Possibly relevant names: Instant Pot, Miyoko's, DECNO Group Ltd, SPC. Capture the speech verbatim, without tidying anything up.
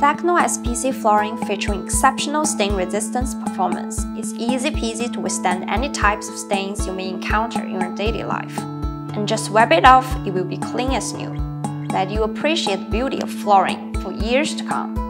DECNO S P C flooring featuring exceptional stain resistance performance is easy peasy to withstand any types of stains you may encounter in your daily life. And just wipe it off, it will be clean as new. That you appreciate the beauty of flooring for years to come.